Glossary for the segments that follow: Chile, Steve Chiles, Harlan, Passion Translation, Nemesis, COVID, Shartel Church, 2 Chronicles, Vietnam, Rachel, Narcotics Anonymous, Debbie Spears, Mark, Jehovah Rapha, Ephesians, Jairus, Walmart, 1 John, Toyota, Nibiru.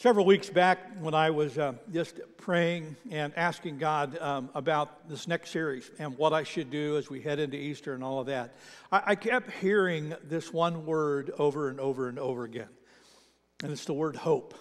Several weeks back when I was just praying and asking God about this next series and what I should do as we head into Easter and all of that, I kept hearing this one word over and over and over again, and it's the word hope.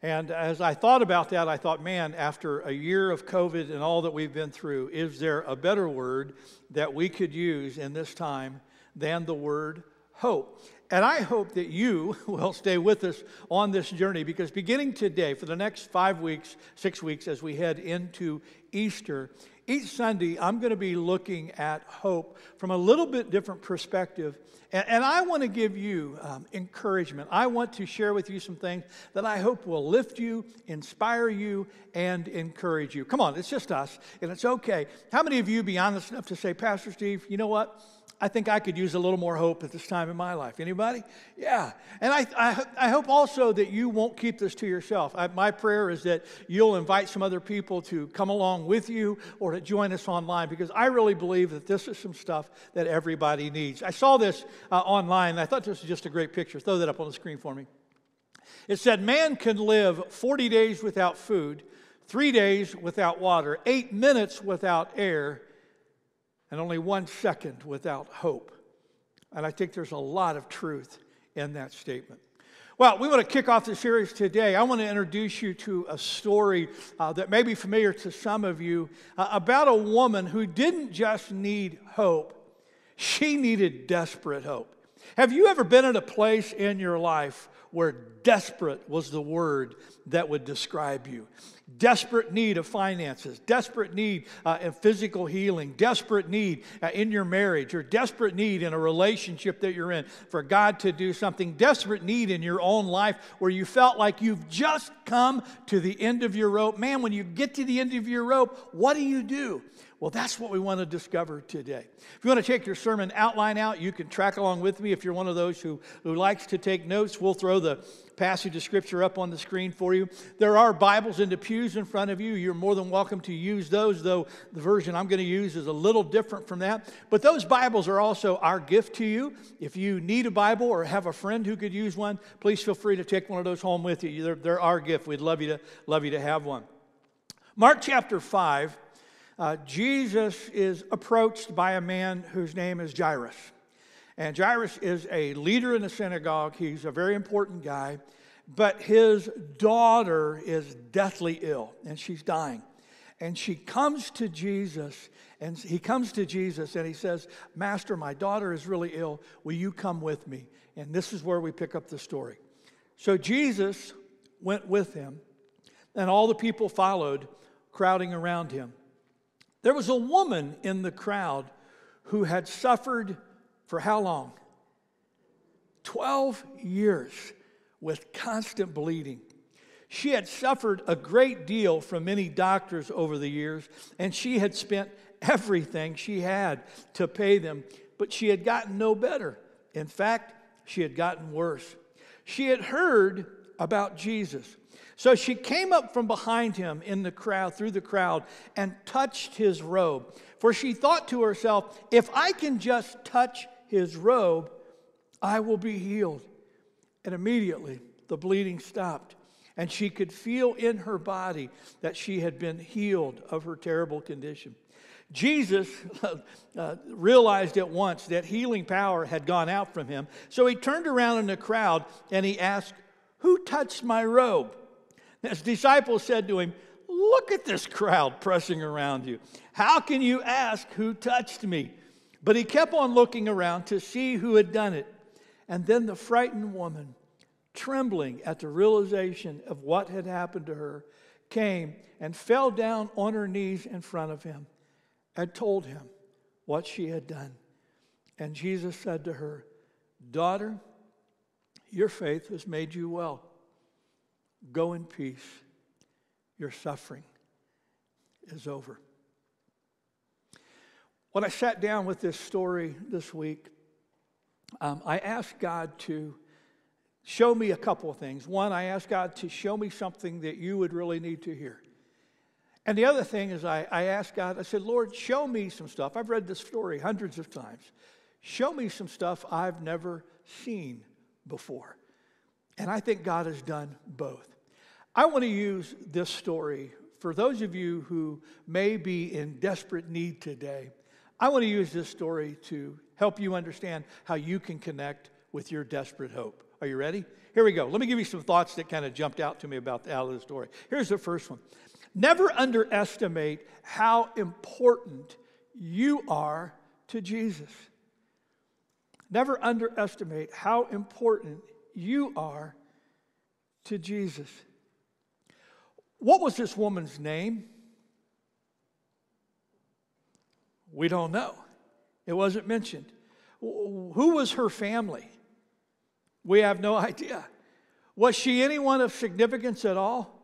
And as I thought about that, I thought, man, after a year of COVID and all that we've been through, is there a better word that we could use in this time than the word hope? And I hope that you will stay with us on this journey, because beginning today, for the next 5 weeks, 6 weeks, as we head into Easter, each Sunday I'm going to be looking at hope from a little bit different perspective. And I want to give you encouragement. I want to share with you some things that I hope will lift you, inspire you, and encourage you. Come on, it's just us, and it's okay. How many of you be honest enough to say, Pastor Steve, you know what? I think I could use a little more hope at this time in my life. Anybody? Yeah. And I hope also that you won't keep this to yourself. My prayer is that you'll invite some other people to come along with you or to join us online, because I really believe that this is some stuff that everybody needs. I saw this online, and I thought this was just a great picture. Throw that up on the screen for me. It said, man can live 40 days without food, 3 days without water, 8 minutes without air, and only 1 second without hope. And I think there's a lot of truth in that statement. Well, we want to kick off the series today. I want to introduce you to a story that may be familiar to some of you about a woman who didn't just need hope, she needed desperate hope. Have you ever been at a place in your life where desperate was the word that would describe you? Desperate need of finances, desperate need in physical healing, desperate need in your marriage, or desperate need in a relationship that you're in for God to do something, desperate need in your own life where you felt like you've just come to the end of your rope. Man, when you get to the end of your rope, what do? Well, that's what we want to discover today. If you want to take your sermon outline out, you can track along with me. If you're one of those who likes to take notes, we'll throw the passage of Scripture up on the screen for you. There are Bibles in the pews in front of you. You're more than welcome to use those, though the version I'm going to use is a little different from that. But those Bibles are also our gift to you. If you need a Bible or have a friend who could use one, please feel free to take one of those home with you. They're our gift. We'd love you to have one. Mark chapter 5. Jesus is approached by a man whose name is Jairus. And Jairus is a leader in the synagogue. He's a very important guy. But his daughter is deathly ill, and she's dying. And she comes to Jesus, and he comes to Jesus, and he says, Master, my daughter is really ill. Will you come with me? And this is where we pick up the story. So Jesus went with him, and all the people followed, crowding around him. There was a woman in the crowd who had suffered for how long? 12 years with constant bleeding. She had suffered a great deal from many doctors over the years, and she had spent everything she had to pay them, but she had gotten no better. In fact, she had gotten worse. She had heard about Jesus. So she came up from behind him in the crowd, through the crowd, and touched his robe. For she thought to herself, if I can just touch his robe, I will be healed. And immediately the bleeding stopped, and she could feel in her body that she had been healed of her terrible condition. Jesus realized at once that healing power had gone out from him. So he turned around in the crowd and he asked, who touched my robe? His disciples said to him, look at this crowd pressing around you. How can you ask who touched me? But he kept on looking around to see who had done it. And then the frightened woman, trembling at the realization of what had happened to her, came and fell down on her knees in front of him and told him what she had done. And Jesus said to her, Daughter, your faith has made you well. Go in peace. Your suffering is over. When I sat down with this story this week, I asked God to show me a couple of things. One, I asked God to show me something that you would really need to hear. And the other thing is I asked God, I said, Lord, show me some stuff. I've read this story hundreds of times. Show me some stuff I've never seen before. And I think God has done both. I want to use this story for those of you who may be in desperate need today. I want to use this story to help you understand how you can connect with your desperate hope. Are you ready? Here we go. Let me give you some thoughts that kind of jumped out to me about the out of the story. Here's the first one. Never underestimate how important you are to Jesus. Never underestimate how important you are to Jesus. What was this woman's name? We don't know. It wasn't mentioned. Who was her family? We have no idea. Was she anyone of significance at all?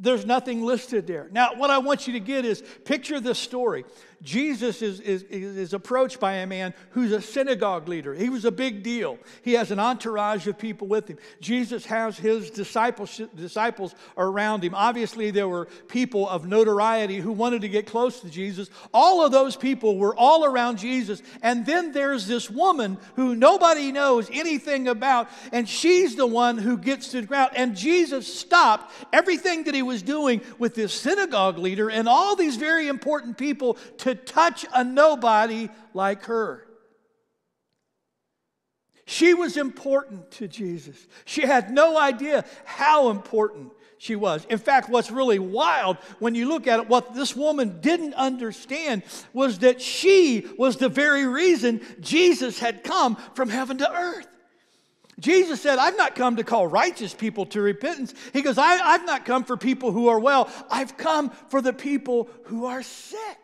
There's nothing listed there. Now, what I want you to get is, picture this story. Jesus is approached by a man who's a synagogue leader. He was a big deal. He has an entourage of people with him. Jesus has his disciples around him. Obviously, there were people of notoriety who wanted to get close to Jesus. All of those people were all around Jesus. And then there's this woman who nobody knows anything about, and she's the one who gets to the ground. And Jesus stopped everything that he was doing with this synagogue leader and all these very important people to touch a nobody like her. She was important to Jesus. She had no idea how important she was. In fact, what's really wild when you look at it, what this woman didn't understand was that she was the very reason Jesus had come from heaven to earth. Jesus said, I've not come to call righteous people to repentance. He goes, I've not come for people who are well. I've come for the people who are sick.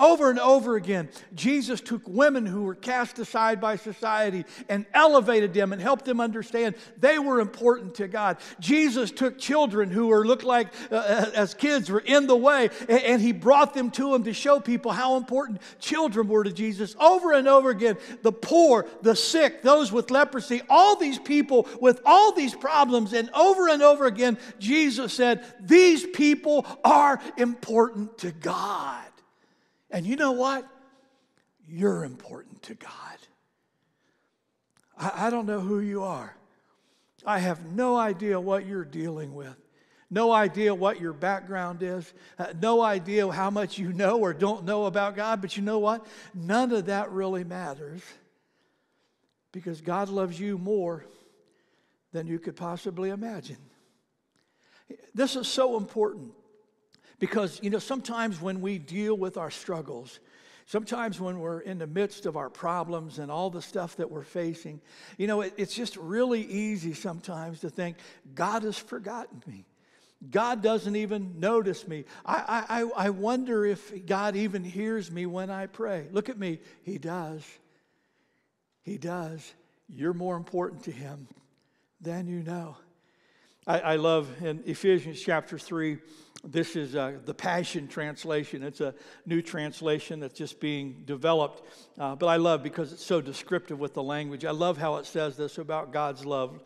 Over and over again, Jesus took women who were cast aside by society and elevated them and helped them understand they were important to God. Jesus took children who were looked like as kids were in the way, and he brought them to him to show people how important children were to Jesus. Over and over again, the poor, the sick, those with leprosy, all these people with all these problems, and over again, Jesus said, these people are important to God. And you know what? You're important to God. I don't know who you are. I have no idea what you're dealing with. No idea what your background is. No idea how much you know or don't know about God. But you know what? None of that really matters. Because God loves you more than you could possibly imagine. This is so important. Because, you know, sometimes when we deal with our struggles, sometimes when we're in the midst of our problems and all the stuff that we're facing, you know, it's just really easy sometimes to think, God has forgotten me. God doesn't even notice me. I wonder if God even hears me when I pray. Look at me. He does. He does. You're more important to him than you know. I love in Ephesians chapter 3, this is the Passion Translation. It's a new translation that's just being developed. But I love because it's so descriptive with the language. I love how it says this about God's love.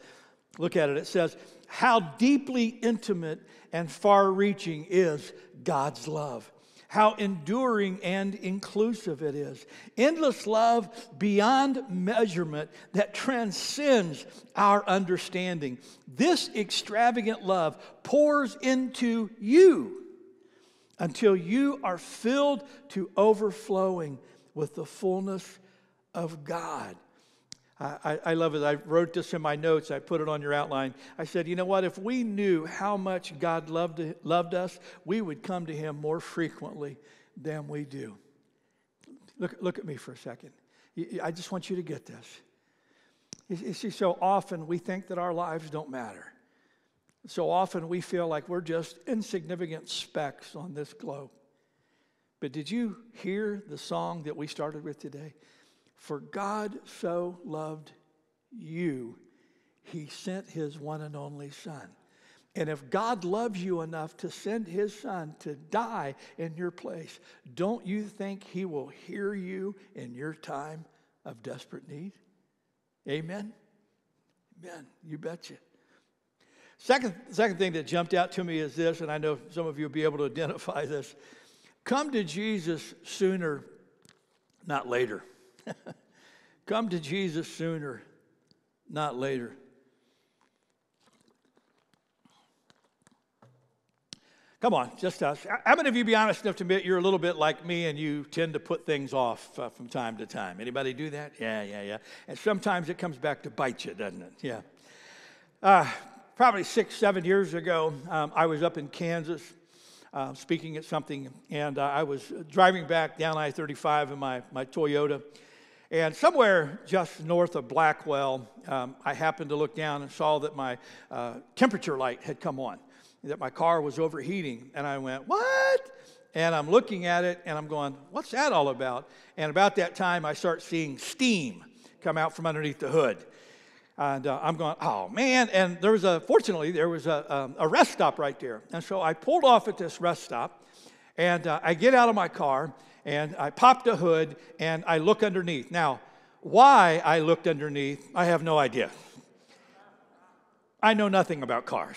Look at it. It says, how deeply intimate and far-reaching is God's love. How enduring and inclusive it is. Endless love beyond measurement that transcends our understanding. This extravagant love pours into you until you are filled to overflowing with the fullness of God. I love it. I wrote this in my notes. I put it on your outline. I said, you know what? If we knew how much God loved us, we would come to him more frequently than we do. Look at me for a second. I just want you to get this. You see, so often we think that our lives don't matter. So often we feel like we're just insignificant specks on this globe. But did you hear the song that we started with today? For God so loved you, he sent his one and only son. And if God loves you enough to send his son to die in your place, don't you think he will hear you in your time of desperate need? Amen? Amen. You betcha. Second thing that jumped out to me is this, and I know some of you will be able to identify this. Come to Jesus sooner, not later. Come to Jesus sooner, not later. Come on, just us. How many of you be honest enough to admit you're a little bit like me and you tend to put things off from time to time? Anybody do that? Yeah. And sometimes it comes back to bite you, doesn't it? Yeah. Probably 6-7 years ago, I was up in Kansas speaking at something, and I was driving back down I-35 in my Toyota. And somewhere just north of Blackwell, I happened to look down and saw that my temperature light had come on, that my car was overheating. And I went, what? And I'm looking at it, and I'm going, what's that all about? And about that time, I start seeing steam come out from underneath the hood. And I'm going, oh, man. And fortunately, there was a rest stop right there. And so I pulled off at this rest stop, and I get out of my car, and I popped the hood, and I look underneath. Now, why I looked underneath, I have no idea. I know nothing about cars.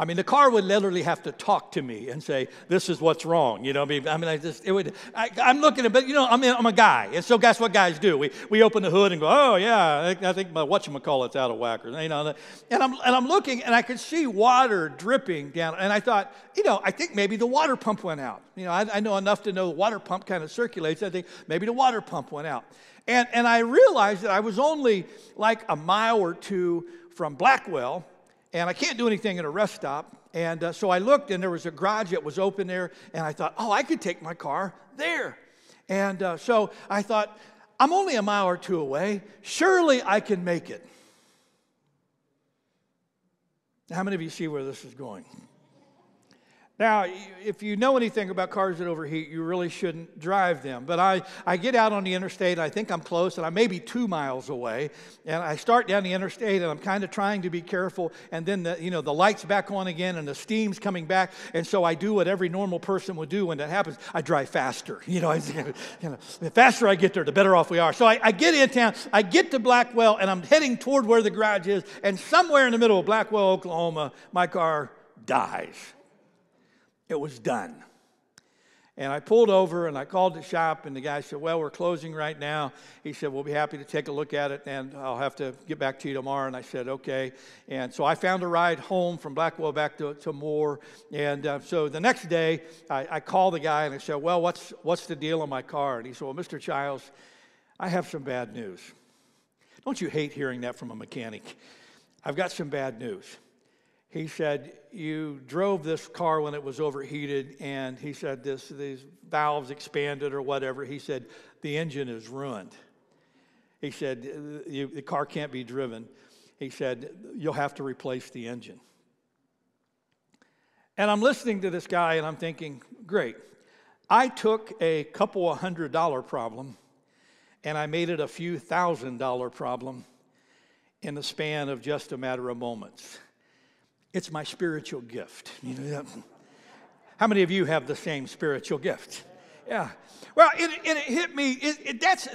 I mean, the car would literally have to talk to me and say, this is what's wrong. You know what I mean? I'm looking at it, but, you know, I'm a guy. And so that's what guys do. We open the hood and go, oh, yeah, I think my whatchamacallit's out of whack. You know, and I'm looking, and I could see water dripping down. And I thought, you know, I think maybe the water pump went out. You know, I know enough to know the water pump kind of circulates. I think maybe the water pump went out. And I realized that I was only like a mile or two from Blackwell, and I can't do anything at a rest stop. And so I looked, and there was a garage that was open there. And I thought, oh, I could take my car there. And so I thought, I'm only a mile or two away. Surely I can make it. Now, how many of you see where this is going? Now, if you know anything about cars that overheat, you really shouldn't drive them. But I get out on the interstate, and I think I'm close, and I may be 2 miles away. And I start down the interstate, and I'm kind of trying to be careful. And then, the light's back on again, and the steam's coming back. And so I do what every normal person would do when that happens. I drive faster. The faster I get there, the better off we are. So I get in town. I get to Blackwell, and I'm heading toward where the garage is. And somewhere in the middle of Blackwell, Oklahoma, my car dies. It was done. And I pulled over, and I called the shop, and the guy said, well, we're closing right now. He said, we'll be happy to take a look at it, and I'll have to get back to you tomorrow. And I said, okay. And so I found a ride home from Blackwell back to Moore. And so the next day, I called the guy, and I said, well, what's the deal on my car? And he said, well, Mr. Childs, I have some bad news. Don't you hate hearing that from a mechanic? I've got some bad news. He said, you drove this car when it was overheated, and he said, these valves expanded or whatever. He said, the engine is ruined. He said, the car can't be driven. He said, you'll have to replace the engine. And I'm listening to this guy, and I'm thinking, great. I took a couple of $100 problem, and I made it a few $1,000 problem in the span of just a matter of moments. It's my spiritual gift. You know, how many of you have the same spiritual gift? Yeah. Well, it hit me.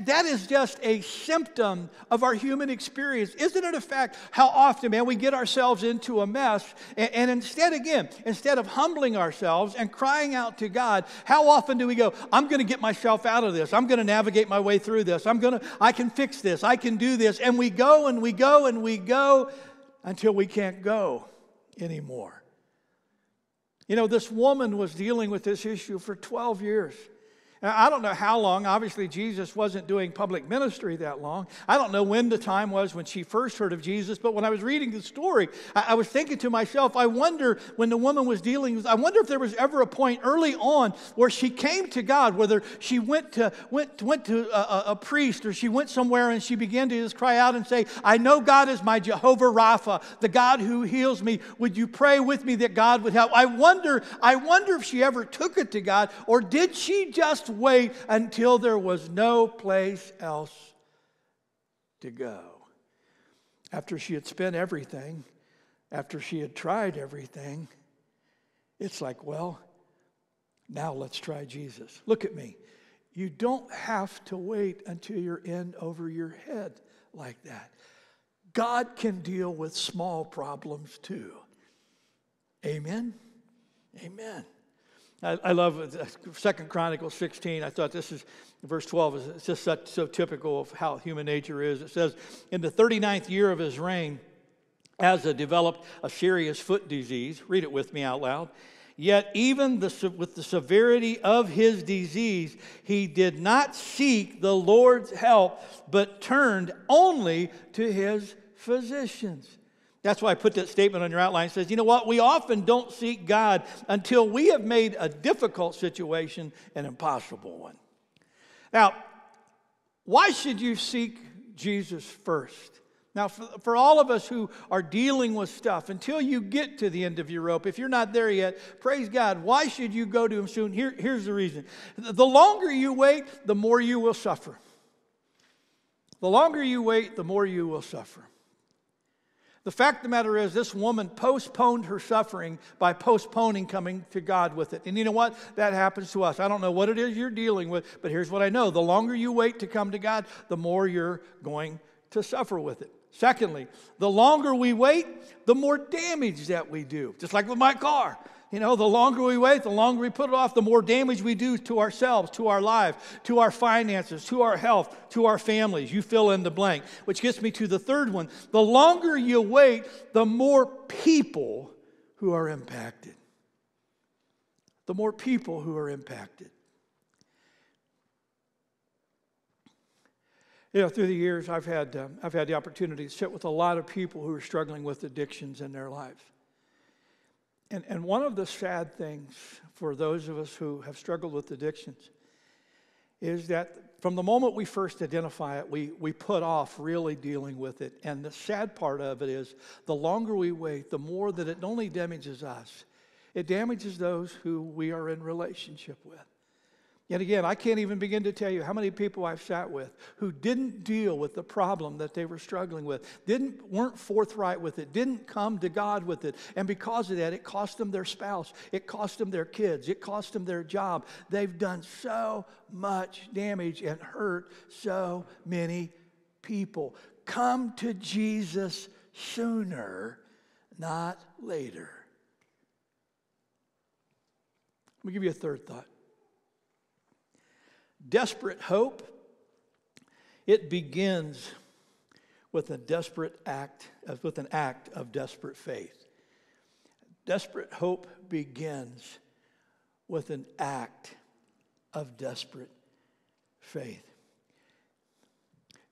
That is just a symptom of our human experience. Isn't it a fact how often, man, we get ourselves into a mess, and instead of humbling ourselves and crying out to God, how often do we go, I'm going to get myself out of this. I'm going to navigate my way through this. I can fix this. I can do this. And we go and we go and we go until we can't go anymore. You know, this woman was dealing with this issue for 12 years. Now, I don't know how long. Obviously, Jesus wasn't doing public ministry that long. I don't know when the time was when she first heard of Jesus, but when I was reading the story, I was thinking to myself, I wonder if there was ever a point early on where she came to God, whether she went to a priest or she went somewhere and she began to just cry out and say, I know God is my Jehovah Rapha, the God who heals me. Would you pray with me that God would help? I wonder if she ever took it to God, or did she just wait until there was no place else to go? After she had spent everything, after she had tried everything, it's like, well, now let's try Jesus. Look at me. You don't have to wait until you're in over your head like that. God can deal with small problems too. Amen? Amen. I love 2 Chronicles 16. I thought this is, verse 12, it's just so typical of how human nature is. It says, in the 39th year of his reign, Asa developed a serious foot disease. Read it with me out loud. Yet even with the severity of his disease, he did not seek the Lord's help, but turned only to his physicians. That's why I put that statement on your outline. It says, you know what? We often don't seek God until we have made a difficult situation an impossible one. Now, why should you seek Jesus first? Now, for all of us who are dealing with stuff, until you get to the end of your rope, if you're not there yet, praise God, why should you go to him soon? Here's the reason. The longer you wait, the more you will suffer. The longer you wait, the more you will suffer. The fact of the matter is, this woman postponed her suffering by postponing coming to God with it. And you know what? That happens to us. I don't know what it is you're dealing with, but here's what I know. The longer you wait to come to God, the more you're going to suffer with it. Secondly, the longer we wait, the more damage that we do. Just like with my car. You know, the longer we wait, the longer we put it off, the more damage we do to ourselves, to our lives, to our finances, to our health, to our families. You fill in the blank. Which gets me to the third one. The longer you wait, the more people who are impacted. The more people who are impacted. You know, through the years, I've had the opportunity to sit with a lot of people who are struggling with addictions in their lives. And one of the sad things for those of us who have struggled with addictions is that from the moment we first identify it, we put off really dealing with it. And the sad part of it is the longer we wait, the more that it not only damages us, it damages those who we are in relationship with. Yet again, I can't even begin to tell you how many people I've sat with who didn't deal with the problem that they were struggling with, weren't forthright with it, didn't come to God with it. And because of that, it cost them their spouse, it cost them their kids, it cost them their job. They've done so much damage and hurt so many people. Come to Jesus sooner, not later. Let me give you a third thought. Desperate hope, it begins with an act of desperate faith. Desperate hope begins with an act of desperate faith.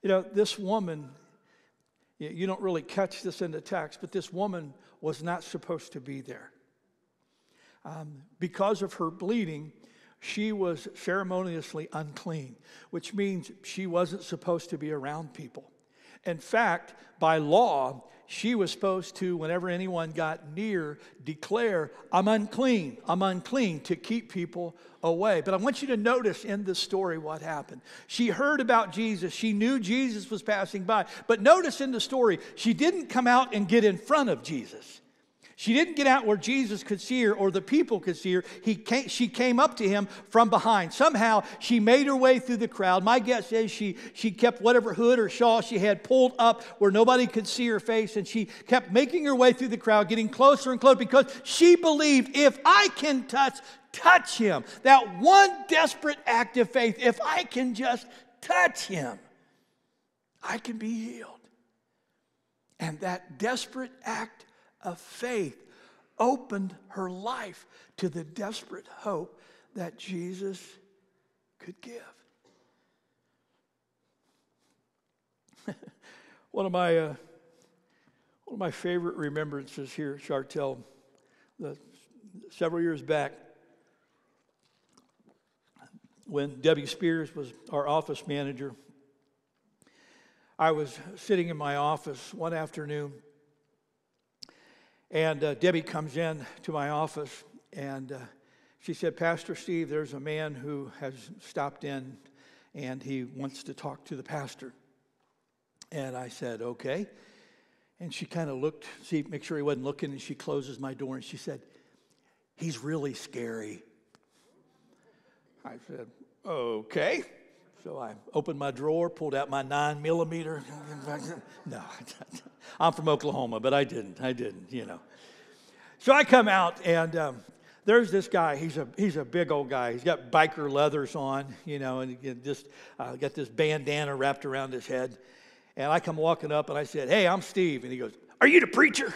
You know, this woman, you don't really catch this in the text, but this woman was not supposed to be there. Because of her bleeding, she was ceremoniously unclean, which means she wasn't supposed to be around people. In fact, by law, she was supposed to, whenever anyone got near, declare, I'm unclean, to keep people away. But I want you to notice in this story what happened. She heard about Jesus. She knew Jesus was passing by. But notice in the story, she didn't come out and get in front of Jesus. She didn't get out where Jesus could see her or the people could see her. She came up to him from behind. Somehow she made her way through the crowd. My guess is she kept whatever hood or shawl she had pulled up where nobody could see her face. And she kept making her way through the crowd, getting closer and closer, because she believed, if I can touch him. That one desperate act of faith, if I can just touch him, I can be healed. And that desperate act of faith opened her life to the desperate hope that Jesus could give. one of my favorite remembrances here at Shartel, several years back, when Debbie Spears was our office manager, I was sitting in my office one afternoon. And Debbie comes in to my office, and she said, Pastor Steve, there's a man who has stopped in, and he wants to talk to the pastor. And I said, okay. And she kind of looked, make sure he wasn't looking, and she closes my door, and she said, he's really scary. I said, okay. So I opened my drawer, pulled out my 9mm. No, I'm from Oklahoma, but I didn't, you know. So I come out, and there's this guy. He's a big old guy. He's got biker leathers on, you know, and just got this bandana wrapped around his head. And I come walking up, and I said, hey, I'm Steve. And he goes, are you the preacher?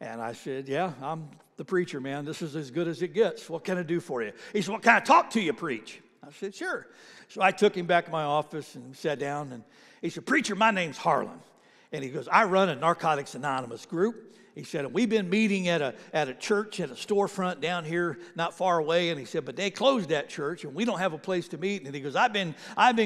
And I said, yeah, I'm the preacher, man. This is as good as it gets. What can I do for you? He said, what can I talk to you, preach? I said, sure. So I took him back to my office and sat down. And he said, preacher, my name's Harlan. And he goes, I run a Narcotics Anonymous group. He said, we've been meeting at a church, at a storefront down here not far away. And he said, but they closed that church and we don't have a place to meet. And he goes, I've been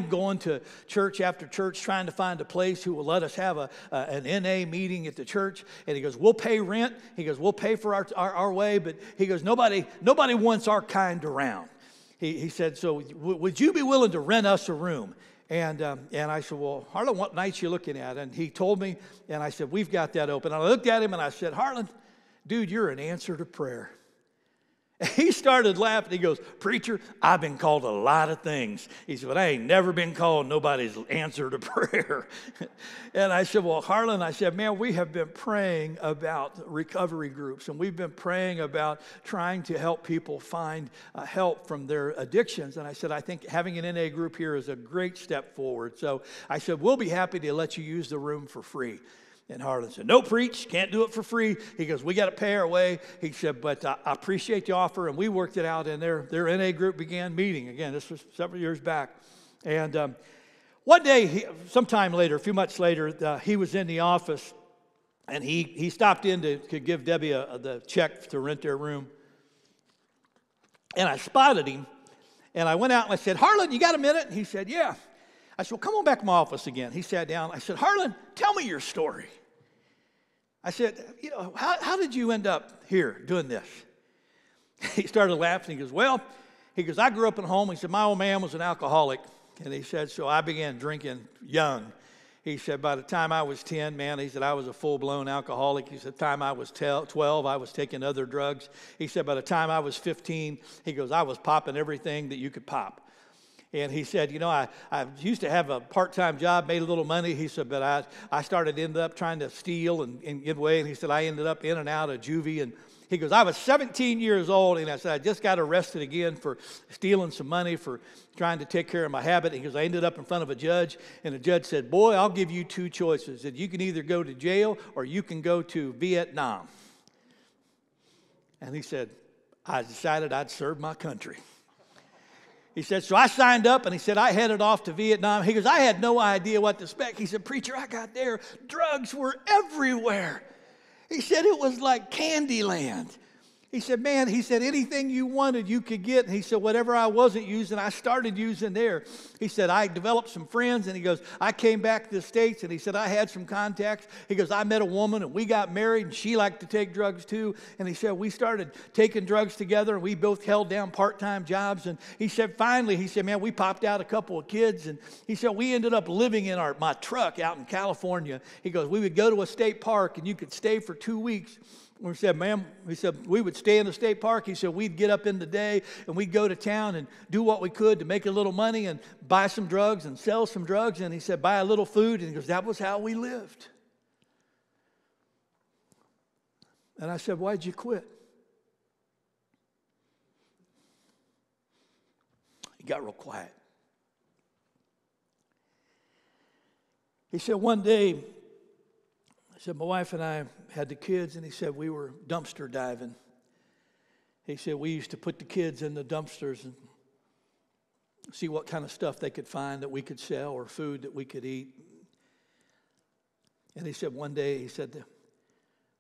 going to church after church trying to find a place who will let us have an NA meeting at the church. And he goes, we'll pay rent. He goes, we'll pay for our way. But he goes, nobody wants our kind around. He said, so would you be willing to rent us a room? And I said, well, Harlan, what nights you looking at? And he told me, and I said, we've got that open. And I looked at him, and I said, Harlan, dude, you're an answer to prayer. And he started laughing. He goes, preacher, I've been called a lot of things. He said, but I ain't never been called nobody's answer to prayer. And I said, well, Harlan, I said, man, we have been praying about recovery groups, and we've been praying about trying to help people find help from their addictions. And I said, I think having an NA group here is a great step forward. So I said, we'll be happy to let you use the room for free. And Harlan said, no, preach, can't do it for free. He goes, we got to pay our way. He said, but I appreciate the offer. And we worked it out, and their NA group began meeting. Again, this was several years back. And one day, sometime later, a few months later, he was in the office, and he stopped in to give Debbie the check to rent their room. And I spotted him, and I went out, and I said, Harlan, you got a minute? And he said, yeah. I said, well, come on back to my office again. He sat down. I said, Harlan, tell me your story. I said, you know, how did you end up here doing this? He started laughing. He goes, well, he goes, I grew up in a home. He said, my old man was an alcoholic. And he said, so I began drinking young. He said, by the time I was 10, man, he said, I was a full-blown alcoholic. He said, by the time I was 12, I was taking other drugs. He said, by the time I was 15, he goes, I was popping everything that you could pop. And he said, you know, I used to have a part-time job, made a little money. He said, but I started ended up trying to steal and give away. And he said, I ended up in and out of juvie. And he goes, I was 17 years old. And I said, I just got arrested again for stealing some money, for trying to take care of my habit. And he goes, I ended up in front of a judge. And the judge said, boy, I'll give you two choices. That you can either go to jail or you can go to Vietnam. And he said, I decided I'd serve my country. He said, so I signed up, and he said, I headed off to Vietnam. He goes, I had no idea what to expect. He said, preacher, I got there. Drugs were everywhere. He said, it was like Candyland. He said, man, he said, anything you wanted, you could get. And he said, whatever I wasn't using, I started using there. He said, I developed some friends, and he goes, I came back to the States, and he said, I had some contacts. He goes, I met a woman, and we got married, and she liked to take drugs too. And he said, we started taking drugs together, and we both held down part-time jobs. And he said, finally, he said, man, we popped out a couple of kids. And he said, we ended up living in my truck out in California. He goes, we would go to a state park, and you could stay for 2 weeks. We said, ma'am, he said, we would stay in the state park. He said, we'd get up in the day, and we'd go to town and do what we could to make a little money and buy some drugs and sell some drugs. And he said, buy a little food. And he goes, that was how we lived. And I said, why'd you quit? He got real quiet. He said, one day, he said, my wife and I had the kids, and he said, we were dumpster diving. He said, we used to put the kids in the dumpsters and see what kind of stuff they could find that we could sell or food that we could eat. And he said, one day, he said,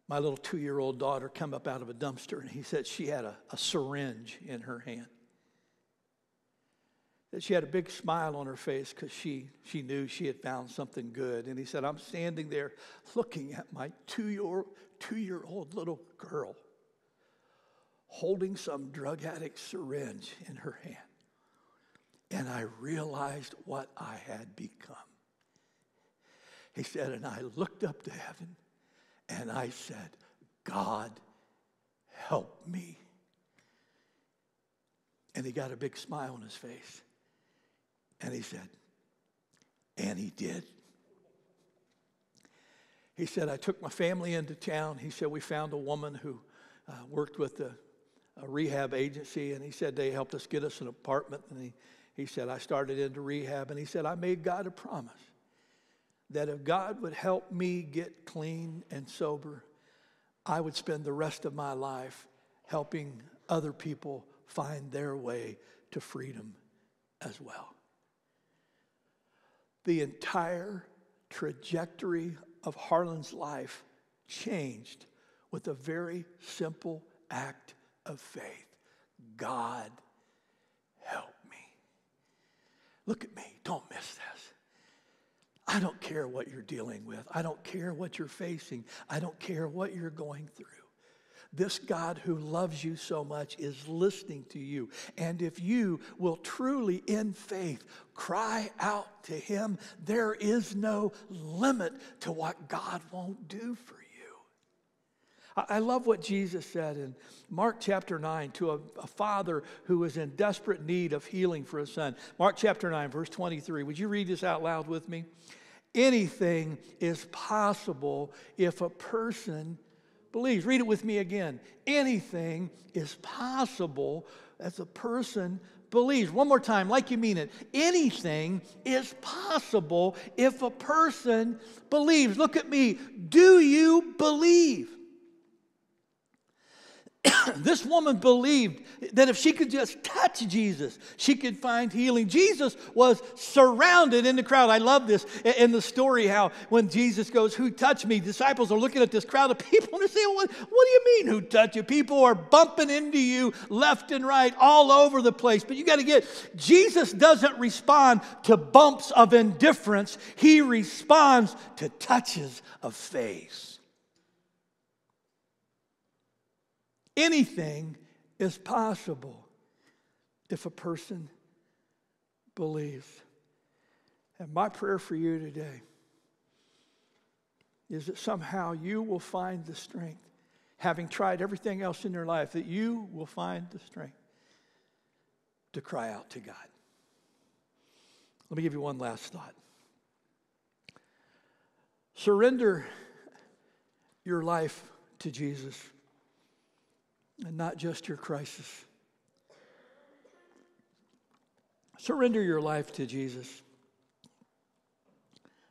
my little 2-year-old daughter come up out of a dumpster, and he said she had a syringe in her hand. That she had a big smile on her face because she knew she had found something good. And he said, I'm standing there looking at my 2-year-old little girl holding some drug addict syringe in her hand. And I realized what I had become. He said, and I looked up to heaven and I said, God, help me. And he got a big smile on his face. And he said, and he did. He said, I took my family into town. He said, we found a woman who worked with a rehab agency. And he said, they helped us get us an apartment. And he said, I started into rehab. And he said, I made God a promise that if God would help me get clean and sober, I would spend the rest of my life helping other people find their way to freedom as well. The entire trajectory of Harlan's life changed with a very simple act of faith. God, help me. Look at me. Don't miss this. I don't care what you're dealing with. I don't care what you're facing. I don't care what you're going through. This God who loves you so much is listening to you. And if you will truly, in faith, cry out to him, there is no limit to what God won't do for you. I love what Jesus said in Mark chapter 9 to a father who was in desperate need of healing for his son. Mark chapter 9, verse 23. Would you read this out loud with me? Anything is possible if a person believes. Read it with me again. Anything is possible as a person believes. One more time, like you mean it. Anything is possible if a person believes. Look at me. Do you believe? This woman believed that if she could just touch Jesus, she could find healing. Jesus was surrounded in the crowd. I love this in the story how when Jesus goes, who touched me? Disciples are looking at this crowd of people and they're saying, what do you mean who touched you? People are bumping into you left and right all over the place. But you got to get, Jesus doesn't respond to bumps of indifference. He responds to touches of faith. Anything is possible if a person believes. And my prayer for you today is that somehow you will find the strength, having tried everything else in your life, that you will find the strength to cry out to God. Let me give you one last thought. Surrender your life to Jesus. And not just your crisis. Surrender your life to Jesus.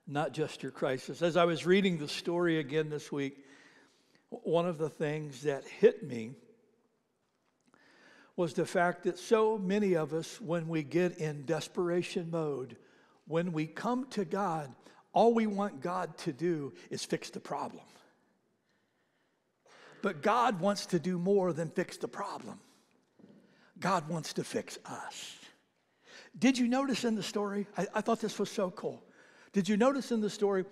Not just your crisis. As I was reading the story again this week, one of the things that hit me was the fact that so many of us, when we get in desperation mode, when we come to God, all we want God to do is fix the problem. But God wants to do more than fix the problem. God wants to fix us. Did you notice in the story? I thought this was so cool. Did you notice in the story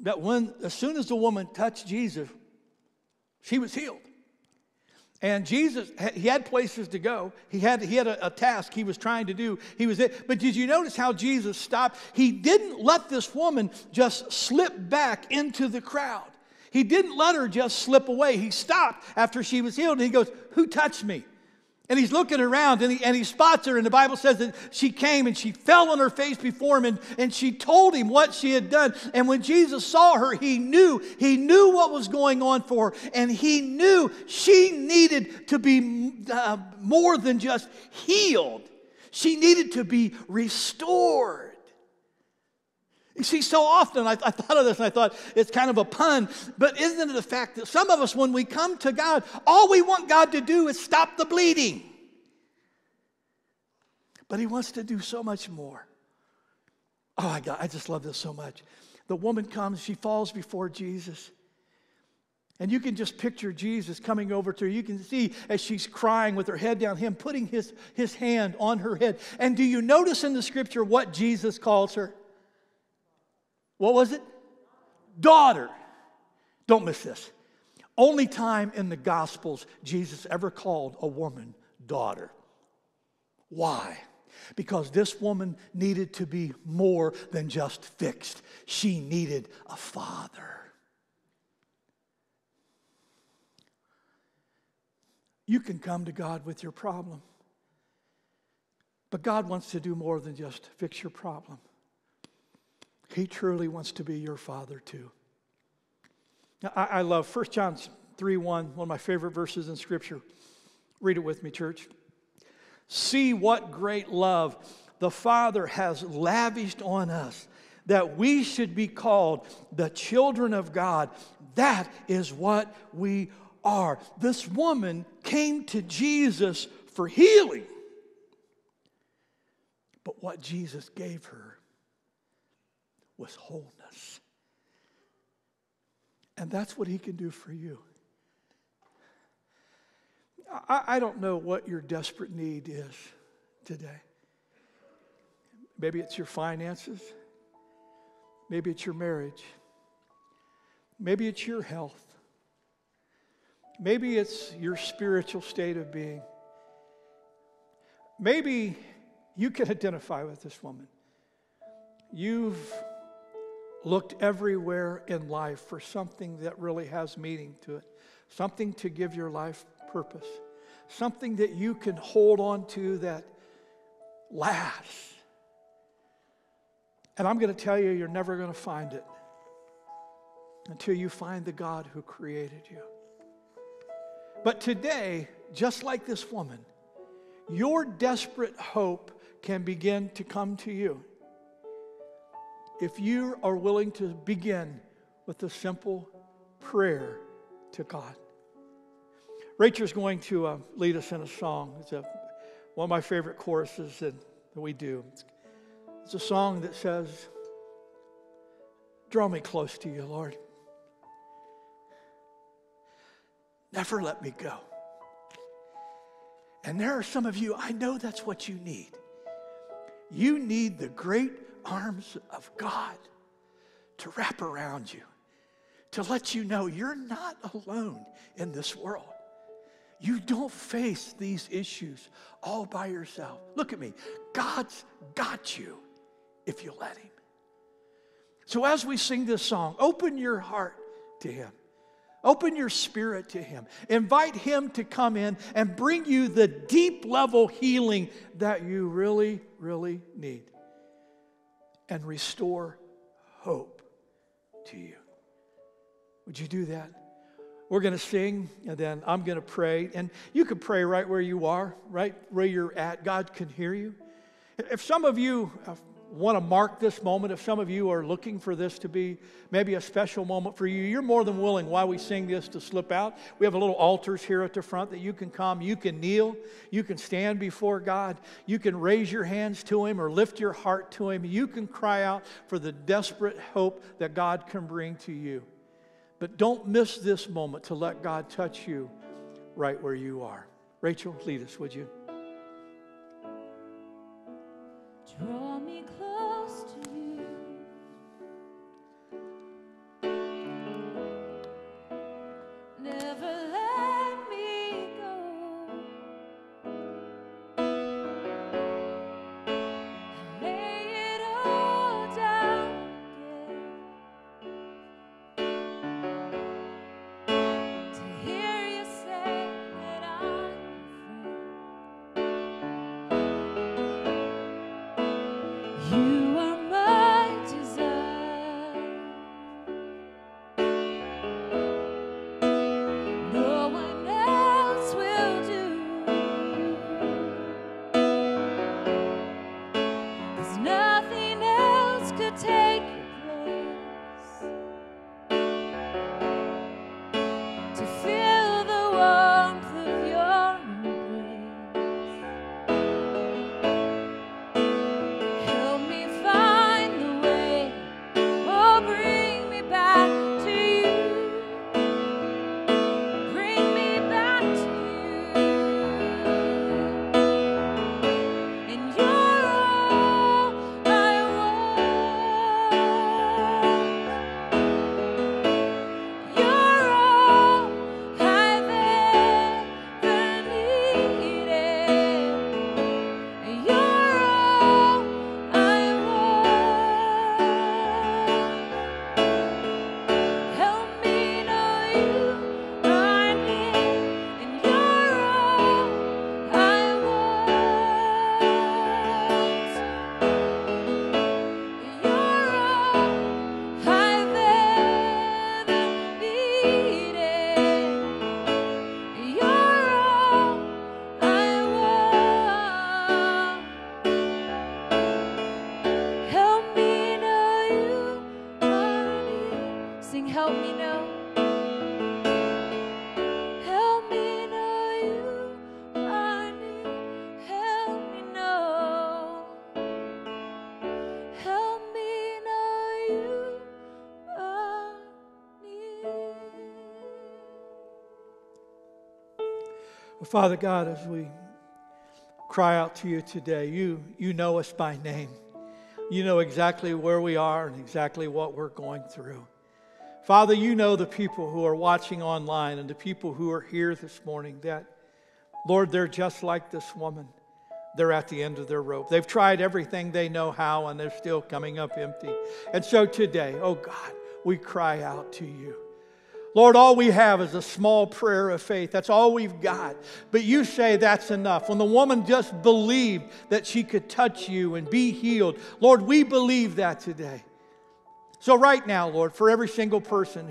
that as soon as the woman touched Jesus, she was healed? And Jesus, he had places to go. He had a task he was trying to do. But did you notice how Jesus stopped? He didn't let this woman just slip back into the crowd. He didn't let her just slip away. He stopped after she was healed, and he goes, who touched me? And he's looking around, and he spots her, and the Bible says that she came, and she fell on her face before him, and she told him what she had done. And when Jesus saw her, he knew what was going on for her, and he knew she needed to be more than just healed. She needed to be restored. You see, so often I thought of this and I thought it's kind of a pun, but isn't it the fact that some of us, when we come to God, all we want God to do is stop the bleeding. But he wants to do so much more. Oh, my God, I just love this so much. The woman comes, she falls before Jesus. And you can just picture Jesus coming over to her. You can see as she's crying with her head down, him putting his hand on her head. And do you notice in the scripture what Jesus calls her? What was it? Daughter. Don't miss this. Only time in the Gospels Jesus ever called a woman daughter. Why? Because this woman needed to be more than just fixed. She needed a father. You can come to God with your problem, but God wants to do more than just fix your problem. He truly wants to be your father too. Now, I love 1 John 3:1, one of my favorite verses in Scripture. Read it with me, church. See what great love the Father has lavished on us, that we should be called the children of God. That is what we are. This woman came to Jesus for healing. But what Jesus gave her was wholeness. And that's what he can do for you. I don't know what your desperate need is today. Maybe it's your finances. Maybe it's your marriage. Maybe it's your health. Maybe it's your spiritual state of being. Maybe you can identify with this woman. You've looked everywhere in life for something that really has meaning to it, something to give your life purpose, something that you can hold on to that lasts. And I'm going to tell you, you're never going to find it until you find the God who created you. But today, just like this woman, your desperate hope can begin to come to you if you are willing to begin with a simple prayer to God. Rachel's going to lead us in a song. It's one of my favorite choruses that we do. It's a song that says, "Draw me close to you, Lord. Never let me go." And there are some of you, I know that's what you need. You need the great arms of God to wrap around you, to let you know you're not alone in this world. You don't face these issues all by yourself. Look at me. God's got you if you let him. So as we sing this song, open your heart to him. Open your spirit to him. Invite him to come in and bring you the deep level healing that you really, really need. And restore hope to you. Would you do that? We're going to sing, and then I'm going to pray. And you can pray right where you are, right where you're at. God can hear you. If some of you want to mark this moment, if some of you are looking for this to be maybe a special moment for you, you're more than willing while we sing this to slip out. We have a little altars here at the front that you can come. You can kneel. You can stand before God. You can raise your hands to him or lift your heart to him. You can cry out for the desperate hope that God can bring to you. But don't miss this moment to let God touch you right where you are. Rachel, lead us, would you? Draw me close to you. Never let me go. I lay it all down again. To hear you say that I'm free. You Well, Father God, as we cry out to you today, you know us by name. You know exactly where we are and exactly what we're going through. Father, you know the people who are watching online and the people who are here this morning that, Lord, they're just like this woman. They're at the end of their rope. They've tried everything they know how, and they're still coming up empty. And so today, oh God, we cry out to you. Lord, all we have is a small prayer of faith. That's all we've got. But you say that's enough. When the woman just believed that she could touch you and be healed, Lord, we believe that today. So right now, Lord, for every single person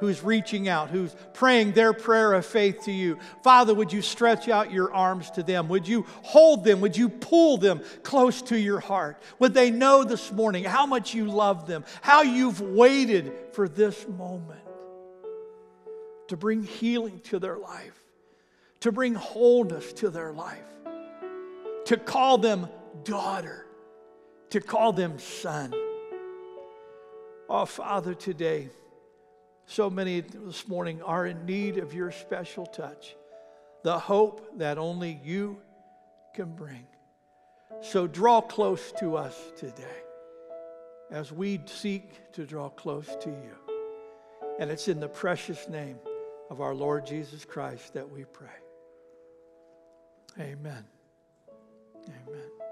who's reaching out, who's praying their prayer of faith to you, Father, would you stretch out your arms to them? Would you hold them? Would you pull them close to your heart? Would they know this morning how much you love them, how you've waited for this moment to bring healing to their life, to bring wholeness to their life, to call them daughter, to call them son. Oh, Father, today, so many this morning are in need of your special touch, the hope that only you can bring. So draw close to us today as we seek to draw close to you. And it's in the precious name of our Lord Jesus Christ that we pray. Amen. Amen.